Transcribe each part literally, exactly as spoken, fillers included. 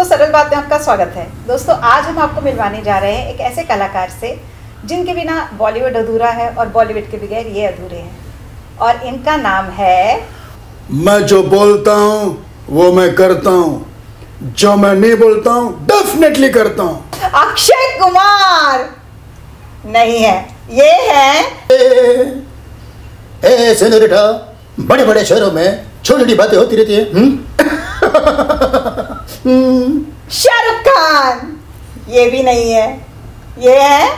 दोस्तों, सरल बात में आपका स्वागत है। दोस्तों, आज हम आपको मिलवाने जा रहे हैं एक ऐसे कलाकार से जिनके बिना बॉलीवुड अधूरा है और बॉलीवुड के बगैर ये अधूरे हैं, और इनका नाम है। मैं जो बोलता हूँ वो मैं करता हूँ, जो मैं नहीं बोलता हूँ डेफिनेटली करता हूँ। अक्षय कुमार नहीं है, ये है ए, ए, सेनोरिटा। बड़े बड़े शहरों में छोटी छोटी बातें होती रहती है। शाहरुख खान ये भी नहीं है, ये है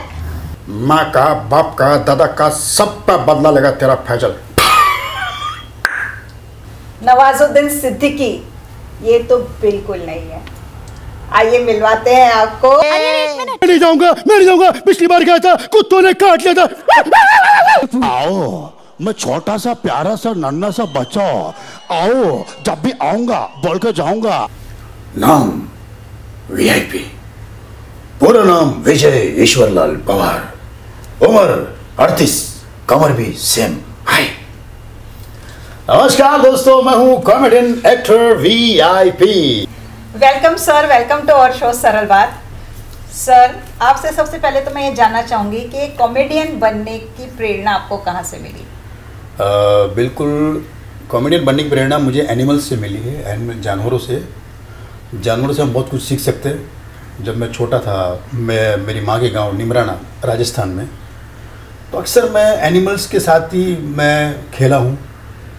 माँ का बाप का दादा का सब का बदला लगा तेरा फैजल। नवाजुद्दीन सिद्दीकी ये तो बिल्कुल नहीं है। आइए मिलवाते हैं आपको। मैं नहीं जाऊंगा, मैं नहीं जाऊंगा। पिछली बार गया था, कुत्तों ने काट लिया था। आओ, मैं छोटा सा प्यारा सा नन्हा सा बच्चा, आओ जब भी आऊंगा बोल के जाऊंगा। नाम वीआईपी, पूरा नाम विजय ईश्वरलाल पवार, उम्र अड़तीस, कमर भी सेम। हाय नमस्कार दोस्तों, मैं हूँ comedian actor VIP. Welcome sir, welcome to our show Saral Baat. Sir, आपसे सबसे पहले तो मैं ये जानना चाहूँगी कि कॉमेडियन बनने की प्रेरणा आपको कहाँ से मिली? uh, बिल्कुल, कॉमेडियन बनने की प्रेरणा मुझे एनिमल्स से मिली है, जानवरों से। जानवरों से हम बहुत कुछ सीख सकते हैं। जब मैं छोटा था, मैं मेरी माँ के गाँव निमराना राजस्थान में, तो अक्सर मैं एनिमल्स के साथ ही मैं खेला हूँ,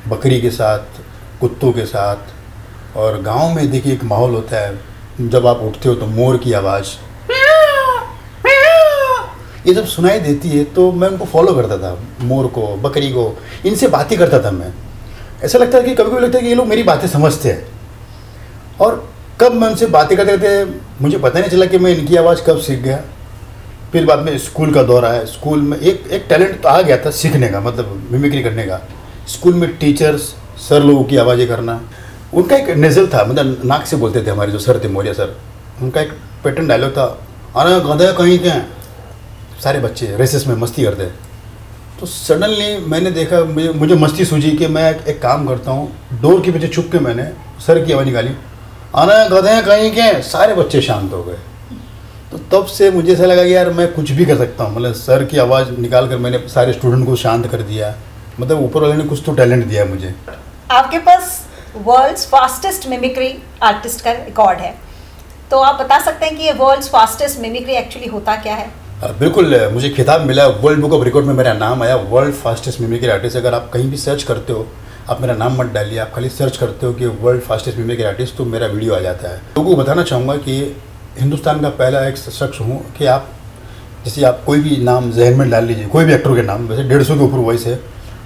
बकरी के साथ, कुत्तों के साथ। और गांव में देखिए एक माहौल होता है, जब आप उठते हो तो मोर की आवाज़ ये जब सुनाई देती है, तो मैं उनको फॉलो करता था, मोर को, बकरी को, इनसे बातें करता था मैं। ऐसा लगता है कि कभी कभी लगता है कि ये लोग मेरी बातें समझते हैं। और कब मैं उनसे बातें करते करते मुझे पता नहीं चला कि मैं इनकी आवाज़ कब सीख गया। फिर बाद में स्कूल का दौर आया, स्कूल में एक एक टैलेंट तो आ गया था सीखने का, मतलब मिमिक्री करने का। स्कूल में टीचर्स सर लोगों की आवाज़ें करना, उनका एक नज़ल था, मतलब नाक से बोलते थे हमारे जो सर थे, मौर्य सर। उनका एक पैटर्न डायलॉग था, अरे गधे कहीं के। सारे बच्चे रेसेस में मस्ती करते, तो सडनली मैंने देखा, मुझे मुझे मस्ती सूझी कि मैं एक काम करता हूँ। डोर के पीछे छुप के मैंने सर की आवाज़ निकाली, अरे गधे कहीं के। सारे बच्चे शांत हो गए। तो तब से मुझे ऐसा लगा कि यार मैं कुछ भी कर सकता हूँ, मतलब सर की आवाज़ निकाल कर मैंने सारे स्टूडेंट को शांत कर दिया। मतलब ऊपर वाले ने कुछ तो टैलेंट दिया मुझे। आपके पास वर्ल्ड्स फास्टेस्ट मिमिक्री आर्टिस्ट का रिकॉर्ड है, तो आप बता सकते हैं कि ये वर्ल्ड्स फास्टेस्ट मिमिक्री एक्चुअली होता क्या है? बिल्कुल, मुझे खिताब मिला, वर्ल्ड बुक ऑफ रिकॉर्ड में मेरा नाम आया, वर्ल्ड फास्टेस्ट मिमिक्री आर्टिस्ट। अगर आप कहीं भी सर्च करते हो, आप मेरा नाम मत डालिए, आप खाली सर्च करते हो कि वर्ल्ड फास्टेस्ट मिमिक्री आर्टिस्ट, तो मेरा वीडियो आ जाता है। लोगों को बताना चाहूँगा कि हिंदुस्तान का पहला एक शख्स हूँ कि आप जैसे आप कोई भी नाम जहन में डाल लीजिए, कोई भी एक्टर के नाम, वैसे डेढ़ सौ के ऊपर वॉइस है,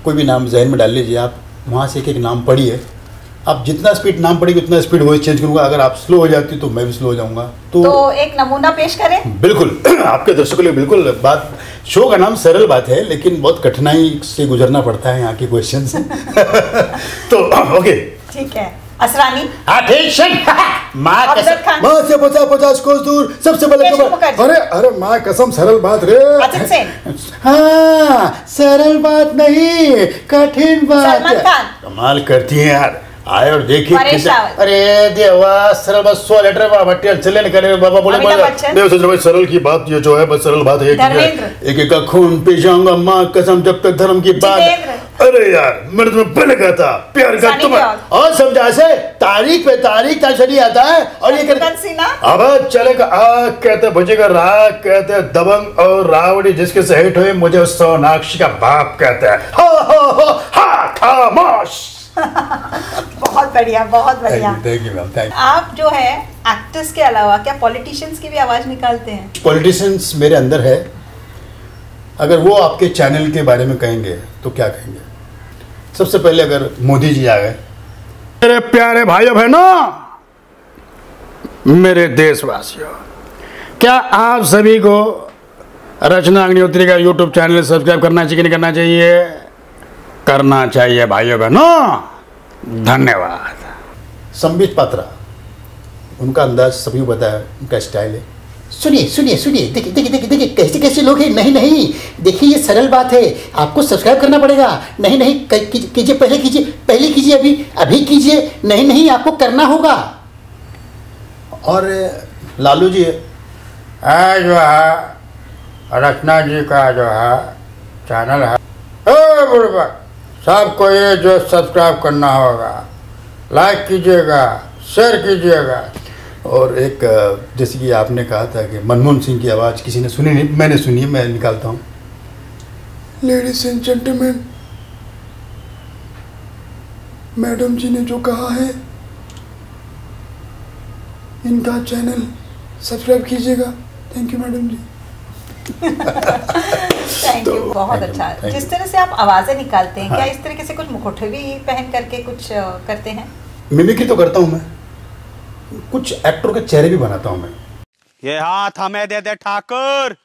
कोई भी नाम जहन में डाल लीजिए, आप वहाँ से एक एक नाम पढ़िए। आप जितना स्पीड नाम पढ़ेंगे उतना स्पीड वॉइस चेंज करूँगा। अगर आप स्लो हो जाती तो मैं भी स्लो हो जाऊँगा। तो, तो एक नमूना पेश करें बिल्कुल आपके दर्शकों के लिए। बिल्कुल, बात शो का नाम सरल बात है, लेकिन बहुत कठिनाई से गुजरना पड़ता है यहाँ के क्वेश्चन से तो ओके, ठीक है। असरानी माँ से पचास पचास कोस दूर सबसे बड़ा खबर। अरे अरे माँ कसम, सरल बात रे। हाँ, सरल बात नहीं, कठिन बात। कमाल करती है यार, आए और देखिए। अरे देवा, सरल बात सौ लेटर भट्टिया चले निकले बाबा बोले भाई। सरल की बात ये जो है, बस सरल बात है, एक एक का खून पी जाऊंगा माँ कसम जब तक धर्म की बात। अरे यार, मैंने तुम्हें पहले कहा था, प्यार का तुम्हें और समझा से तारीख पे तारीख ताशरी आता है। और ये अब चलेगा आग कहते भुजेगा राग कहते दबंग और रावड़ी, जिसके सहित हुए मुझे सोनाक्षी का बाप कहते हैं। हो हो हो हा खामोश बहुत बढ़िया, बहुत बढ़िया। Thank you ma'am, thank you. आप जो है एक्टर्स के अलावा क्या पॉलिटिशियंस की भी आवाज निकालते हैं? पॉलिटिशियंस मेरे अंदर है, अगर वो आपके चैनल के बारे में कहेंगे तो क्या कहेंगे? सबसे पहले अगर मोदी जी आ गए, मेरे प्यारे भाइयों बहनों, मेरे देशवासियों, क्या आप सभी को रचना अग्निहोत्री का यूट्यूब चैनल सब्सक्राइब करना चाहिए कि नहीं करना चाहिए? करना चाहिए भाइयों बहनों, धन्यवाद। संबित पात्रा, उनका अंदाज सभी को पता है, उनका स्टाइल है। सुनिए सुनिए सुनिए, देखिए देखिए देखिए देखिए कैसे कैसे लोग हैं। नहीं नहीं, देखिए ये सरल बात है, आपको सब्सक्राइब करना पड़ेगा। नहीं नहीं, कीजिए पहले, कीजिए पहले, कीजिए अभी अभी कीजिए। नहीं नहीं, आपको करना होगा। और लालू जी है जो है रचना जी का जो है चैनल है, सबको ये जो सब्सक्राइब करना होगा, लाइक कीजिएगा, शेयर कीजिएगा। और एक जैसे कि आपने कहा था कि मनमोहन सिंह की आवाज़ किसी ने सुनी नहीं, मैंने सुनी, मैं निकालता हूँ। Ladies and gentleman, madam ji ने जो कहा है, इनका चैनल सब्सक्राइब कीजिएगा। Thank you madam ji. Thank you, बहुत अच्छा। जिस तरह से आप आवाज़ें निकालते हैं, हाँ। क्या इस तरीके से कुछ मुखौटे भी पहन करके कुछ करते हैं? मिमिक्री तो करता हूँ मैं, कुछ एक्टरों के चेहरे भी बनाता हूँ मैं। ये हाथ हमें दे दे ठाकुर,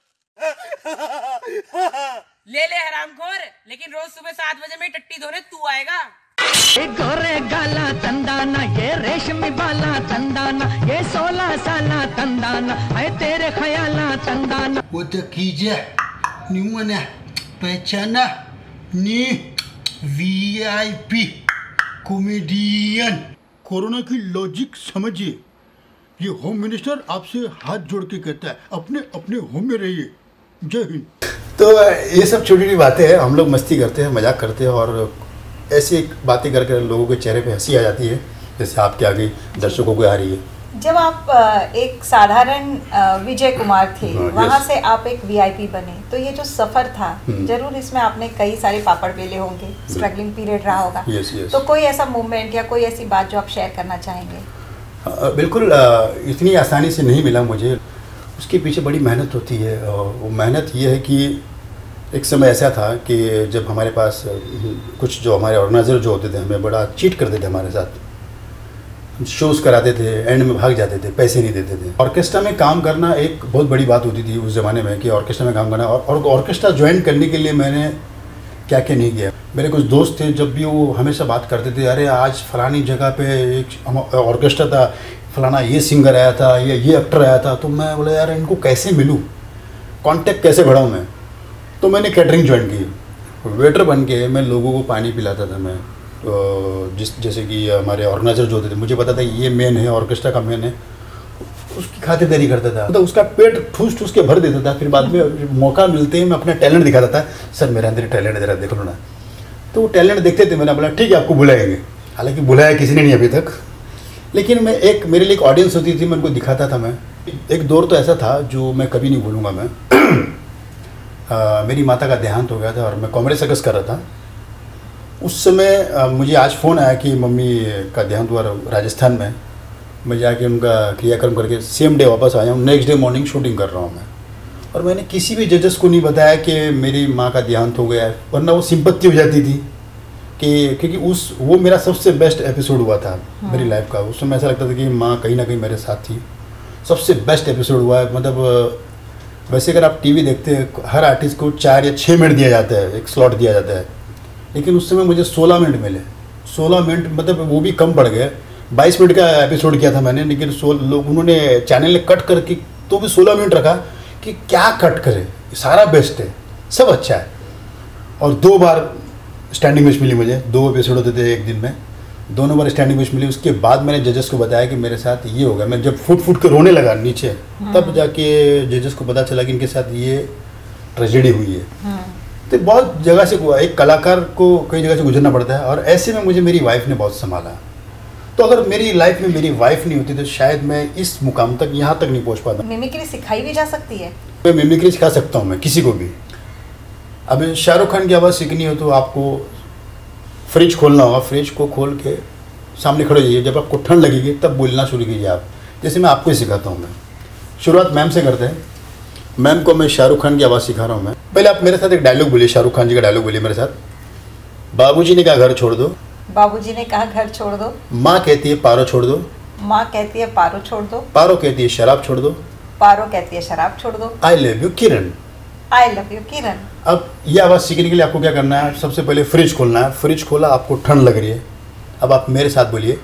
ले ले हरामखोर, लेकिन रोज सुबह सात बजे में टट्टी धोने तू आएगा। गोरे गाला तंदाना, ये रेशमी बाला तंदाना, ये सोलह साला तंदाना, है तेरे ख्याला तंदाना। वो तो कीजे निमना पहचाना नी वीआईपी कॉमेडियन। कोरोना की लॉजिक समझिए। ये होम मिनिस्टर आपसे हाथ जोड़ के कहता है अपने अपने होम में रहिए। जय हिंद। तो ये सब छोटी छोटी बातें हैं, हम लोग मस्ती करते हैं, मजाक करते हैं और ऐसी बातें कर कर लोगों के चेहरे पे हंसी आ जाती है, जैसे आपके आगे दर्शकों को आ रही है। जब आप एक साधारण विजय कुमार थे, वहाँ से आप एक वीआईपी बने, तो ये जो सफर था, जरूर इसमें आपने कई सारे पापड़ बेले होंगे, स्ट्रगलिंग पीरियड रहा होगा। Yes, yes. तो कोई ऐसा मोमेंट या कोई ऐसी बात जो आप शेयर करना चाहेंगे? बिल्कुल, इतनी आसानी से नहीं मिला मुझे, उसके पीछे बड़ी मेहनत होती है। वो मेहनत ये है कि एक समय ऐसा था कि जब हमारे पास कुछ जो हमारे ऑर्गेनाइज़र जो होते थे, हमें बड़ा चीट करते थे, हमारे साथ हम शोज़ कराते थे, एंड में भाग जाते थे, पैसे नहीं देते थे। ऑर्केस्ट्रा में काम करना एक बहुत बड़ी बात होती थी उस ज़माने में, कि ऑर्केस्ट्रा में काम करना। और ऑर्केस्ट्रा ज्वाइन करने के लिए मैंने क्या क्या नहीं किया। मेरे कुछ दोस्त थे, जब भी वो हमेशा बात करते थे, अरे आज फलानी जगह पे एक ऑर्केस्ट्रा था, फलाना ये सिंगर आया था या ये एक्टर आया था, तो मैं बोला यार इनको कैसे मिलूँ, कॉन्टैक्ट कैसे बढ़ाऊँ मैं। तो मैंने कैटरिंग ज्वाइन की, वेटर बन के मैं लोगों को पानी पिलाता था। मैं जिस जैसे कि हमारे ऑर्गेनाइजर जो होते थे, मुझे पता था ये मेन है, ऑर्केस्ट्रा का मेन है, उसकी खातिरदारी करता था, तो उसका पेट ठूस ठूस के भर देता था। फिर बाद में मौका मिलते ही मैं अपना टैलेंट दिखाता था, सर मेरे अंदर टैलेंट है, ज़रा देख लो ना। तो वो टैलेंट देखते थे, मैंने बोला ठीक है आपको बुलाएंगे। हालाँकि बुलाया किसी ने नहीं अभी तक, लेकिन मैं एक मेरे लिए एक ऑडियंस होती थी, मैं उनको दिखाता था। मैं एक दौर तो ऐसा था जो मैं कभी नहीं भूलूँगा। मैं Uh, मेरी माता का देहांत हो गया था और मैं कॉमेडी सर्कस कर रहा था उस समय। uh, मुझे आज फ़ोन आया कि मम्मी का देहांत हुआ राजस्थान में। मैं जाके उनका क्रियाक्रम करके सेम डे वापस आया हूँ, नेक्स्ट डे मॉर्निंग शूटिंग कर रहा हूँ मैं। और मैंने किसी भी जजेस को नहीं बताया कि मेरी माँ का देहांत हो गया है, वरना वो सिंपत्ति हो जाती थी कि क्योंकि उस वो मेरा सबसे बेस्ट एपिसोड हुआ था मेरी लाइफ का। उस समय ऐसा लगता था कि माँ कहीं ना कहीं मेरे साथ थी, सबसे बेस्ट एपिसोड हुआ है। मतलब वैसे अगर आप टीवी देखते हैं, हर आर्टिस्ट को चार या छः मिनट दिया जाता है, एक स्लॉट दिया जाता है, लेकिन उस समय मुझे सोलह मिनट मिले। सोलह मिनट मतलब वो भी कम पड़ गए। बाईस मिनट का एपिसोड किया था मैंने, लेकिन सोलह लोग उन्होंने चैनल ने कट करके तो भी सोलह मिनट रखा कि क्या कट करे, सारा बेस्ट है, सब अच्छा है। और दो बार स्टैंडिंग विश मिली मुझे, दो एपिसोड होते थे एक दिन में, दोनों बार स्टैंडिंग विश मिली। उसके बाद मैंने जजेस को बताया कि मेरे साथ ये हो गया। मैं जब फुट फुट के रोने लगा नीचे, तब जाके जजेस को पता चला कि इनके साथ ये ट्रेजेडी हुई है। तो बहुत जगह से हुआ, एक कलाकार को कई जगह से गुजरना पड़ता है, और ऐसे में मुझे मेरी वाइफ ने बहुत संभाला। तो अगर मेरी लाइफ में मेरी वाइफ नहीं होती तो शायद मैं इस मुकाम तक, यहाँ तक नहीं पहुँच पाता। मिमिक्री सिखाई भी जा सकती है? मैं मिमिक्री सिखा सकता हूँ मैं किसी को भी। अभी शाहरुख खान की आवाज़ सीखनी हो तो आपको फ्रिज खोलना होगा, फ्रिज को खोल के सामने खड़े हो जाइए, जब आपको ठंड लगेगी तब बोलना शुरू कीजिए आप। जैसे मैं आपको ही सिखाता हूँ, मैं शुरुआत मैम से करते हैं। मैम को मैं शाहरुख खान की आवाज़ सिखा रहा हूँ मैं। पहले आप मेरे साथ एक डायलॉग बोलिए, शाहरुख खान जी का डायलॉग बोलिए मेरे साथ। बाबूजी ने कहा घर छोड़ दो, बाबूजी ने कहा घर छोड़ दो। माँ कहती है पारो छोड़ दो, माँ कहती है पारो छोड़ दो। पारो कहती है शराब छोड़ दो, पारो कहती है शराब छोड़ दो। I love you Kiran, I love you, Kiran. अब ये आवाज़ सीखने के लिए आपको क्या करना है, सबसे पहले फ्रिज खोलना है। फ्रिज खोला, आपको ठंड लग रही है, अब आप मेरे साथ बोलिए।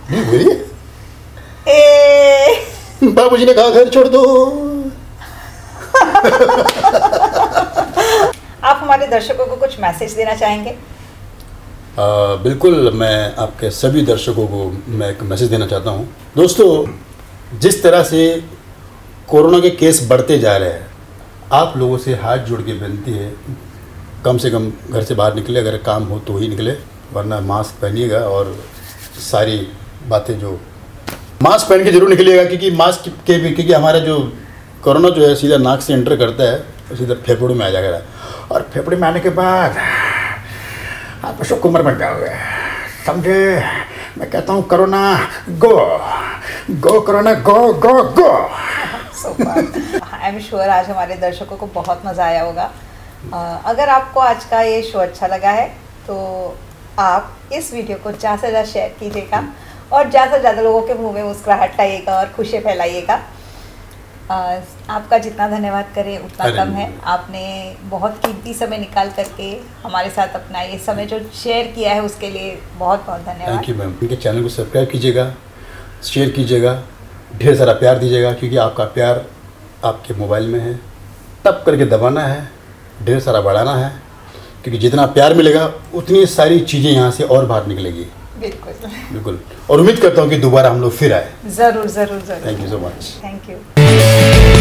नहीं बोलिए, बाबूजी ने कहा घर छोड़ दो। आप हमारे दर्शकों को कुछ मैसेज देना चाहेंगे? बिल्कुल मैं आपके सभी दर्शकों को मैं एक मैसेज देना चाहता हूँ। दोस्तों, जिस तरह से कोरोना के केस बढ़ते जा रहे हैं, आप लोगों से हाथ जोड़ के विनती है, कम से कम घर से बाहर निकले, अगर काम हो तो ही निकले, वरना मास्क पहनिएगा और सारी बातें जो मास्क पहन के जरूर निकलिएगा, क्योंकि मास्क के भी क्योंकि हमारा जो कोरोना जो है सीधा नाक से एंटर करता है और सीधा फेफड़े में आ जाएगा, और फेफड़े में आने के बाद आप अशोक कुमार बन जाओगे, समझे। मैं कहता हूँ corona go go, corona go go go. I am sure आज हमारे दर्शकों को बहुत मज़ा आया होगा। uh, अगर आपको आज का ये शो अच्छा लगा है तो आप इस वीडियो को ज़्यादा से ज़्यादा शेयर कीजिएगा और ज़्यादा से ज़्यादा लोगों के मुँह में मुस्कुराहट लाइएगा और खुशी फैलाइएगा। Uh, आपका जितना धन्यवाद करें उतना कम है। आपने बहुत कीमती समय निकाल करके हमारे साथ अपना ये समय जो शेयर किया है उसके लिए बहुत बहुत धन्यवाद। Thank you ma'am. इनके चैनल को सब्सक्राइब कीजिएगा, शेयर कीजिएगा, ढेर सारा प्यार दीजिएगा, क्योंकि आपका प्यार आपके मोबाइल में है। तब करके दबाना है, ढेर सारा बढ़ाना है, क्योंकि जितना प्यार मिलेगा उतनी सारी चीज़ें यहाँ से और बाहर निकलेगी। बिल्कुल बिल्कुल। और उम्मीद करता हूँ कि दोबारा हम लोग फिर आए। जरूर जरूर जरूर। Thank you so much. Thank you.